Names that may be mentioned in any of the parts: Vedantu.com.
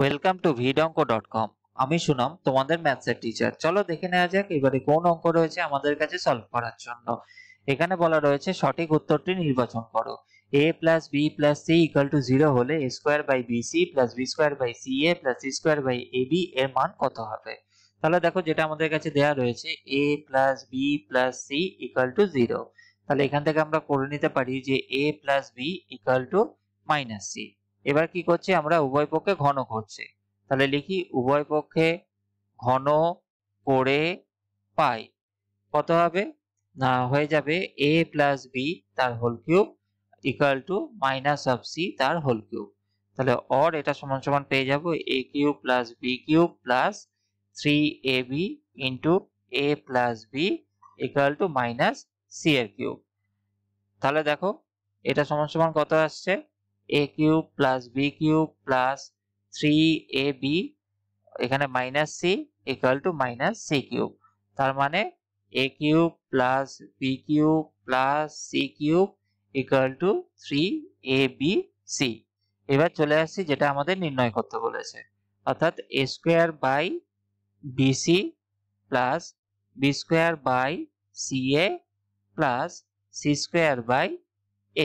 Welcome to vedantu.com আমি শুনলাম তোমাদের ম্যাথসের টিচার। চলো দেখে নেওয়া যাক এবারে কোন অঙ্ক রয়েছে আমাদের কাছে সলভ করার জন্য। এখানে বলা রয়েছে সঠিক উত্তরটি নির্বাচন করো। a plus b plus c = 0 হলে a square by bc plus b square by ca plus c square by ab এর মান কত হবে? তাহলে দেখো যেটা আমাদের কাছে দেয়া রয়েছে a plus b plus c = 0। তাহলে এখান থেকে আমরা করে নিতে পারি যে a plus b = minus c। এবার কি করছে আমরা উভয় পক্ষে ঘন করছে, তাহলে লিখি উভয় পক্ষে ঘন করে পাই কত হবে না হয়ে যাবে a plus b তার whole cube equal to minus of c তার হোল কিউব। তাহলে অর এটা সমান সমান পেয়ে যাব a cube plus b cube plus 3ab into a plus b equal to minus c এর কিউব। তাহলে দেখো এটা সমান সমান কত আসছে a cube plus b cube plus 3ab এখানে minus c equal to minus c cube। তার মানে a cube plus b cube plus c cube equal to 3abc। এবার চলে আসছি যেটা আমাদের নির্ণয় করতে বলেছে, অর্থাৎ a square by bc plus b square by ca plus c square by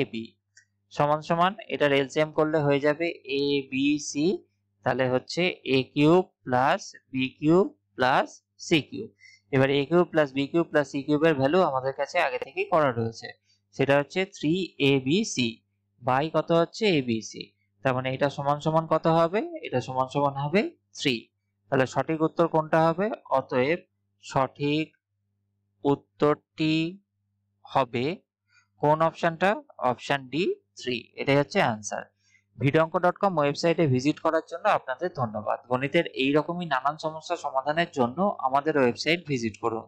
ab সমান সমান এটার এলসিএম করলে হয়ে যাবে a b c। তাহলে হচ্ছে a cube plus b cube plus c cube. এবার a cube plus b cube plus c কিউবের ভ্যালু আমাদের কাছে আগে থেকে করা রয়েছে, সেটা হচ্ছে 3abc বাই কত হচ্ছে abc। তার মানে এটা সমান সমান কত হবে? এটা সমান সমান হবে 3। তাহলে সঠিক উত্তর কোনটা হবে? অতএব সঠিক উত্তরটি হবে কোন অপশনটা? অপশন ডি 3, এটাই হচ্ছে আনসার। vedantu.com ওয়েবসাইটে ভিজিট করার জন্য আপনাদের ধন্যবাদ। গণিতের এই রকমই নানান সমস্যা সমাধানের জন্য আমাদের ওয়েবসাইট ভিজিট করুন।